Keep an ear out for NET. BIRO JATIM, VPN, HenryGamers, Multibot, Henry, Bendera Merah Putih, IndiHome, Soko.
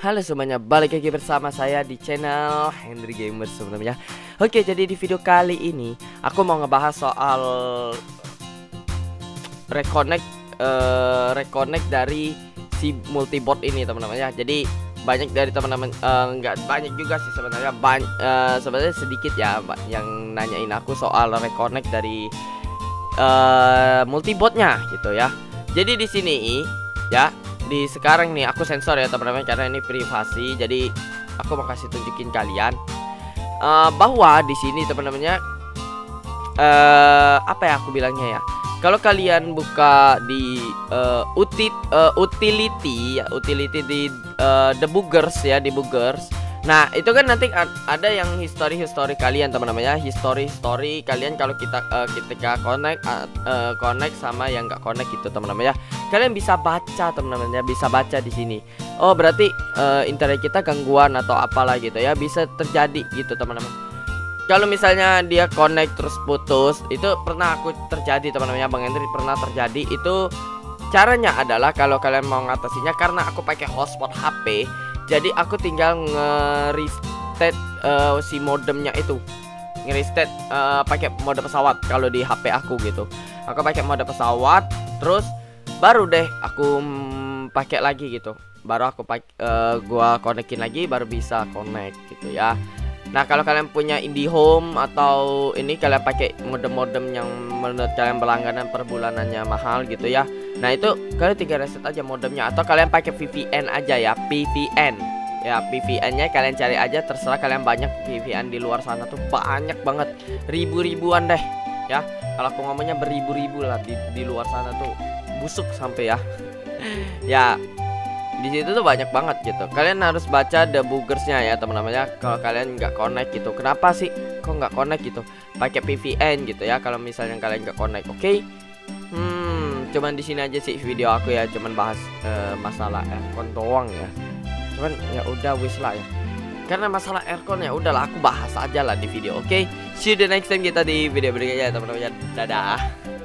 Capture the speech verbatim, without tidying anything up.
Halo semuanya, balik lagi bersama saya di channel Hendry Gamer sebenarnya. Oke, jadi di video kali ini aku mau ngebahas soal reconnect uh, reconnect dari si multibot ini teman-teman ya. Jadi banyak dari teman-teman, enggak uh, banyak juga sih sebenarnya, banyak uh, sebenarnya sedikit ya yang nanyain aku soal reconnect dari uh, multibotnya gitu ya. Jadi di sini ya, di sekarang nih aku sensor ya teman-teman karena ini privasi, jadi aku mau kasih tunjukin kalian uh, bahwa di sini teman-temannya uh, apa ya aku bilangnya ya, kalau kalian buka di uh, utit, uh, utility ya, utility di uh, debuggers ya, debuggers, nah itu kan nanti ada yang history history kalian teman-teman ya, history history kalian kalau kita uh, ketika connect uh, uh, connect sama yang nggak connect gitu teman-teman ya, kalian bisa baca teman-teman ya, bisa baca di sini. Oh berarti uh, internet kita gangguan atau apalah gitu ya, bisa terjadi gitu teman-teman. Kalau misalnya dia connect terus putus, itu pernah aku terjadi teman-teman ya, Bang Hendry pernah terjadi itu. Caranya adalah kalau kalian mau ngatasinya, karena aku pakai hotspot H P, jadi aku tinggal nge-reset uh, si modemnya itu, nge-reset uh, pakai mode pesawat kalau di H P aku gitu. Aku pakai mode pesawat, terus baru deh aku mm, pakai lagi gitu. Baru aku pakai, uh, gua konekin lagi, baru bisa connect gitu ya. Nah kalau kalian punya IndiHome atau ini, kalian pakai modem-modem yang menurut kalian berlangganan per bulanannya mahal gitu ya, nah itu kalian tinggal reset aja modemnya, atau kalian pakai V P N aja ya, V P N ya, V P N-nya kalian cari aja, terserah kalian, banyak V P N di luar sana tuh, banyak banget, ribu-ribuan deh ya, kalau aku ngomongnya beribu-ribu lah di, di luar sana tuh, busuk sampai ya. Ya di situ tuh banyak banget gitu. Kalian harus baca debuggersnya ya teman-teman ya. Kalau kalian nggak connect gitu, kenapa sih kok nggak connect gitu? Pakai V P N gitu ya. Kalau misalnya kalian nggak connect, oke. Okay? Hmm, cuman di sini aja sih video aku ya. Cuman bahas uh, masalah aircon doang ya. Cuman ya udah wis lah ya. Karena masalah aircon ya udahlah aku bahas aja lah di video. Oke, okay? See you the next time kita di video berikutnya ya teman-teman ya. Dadah.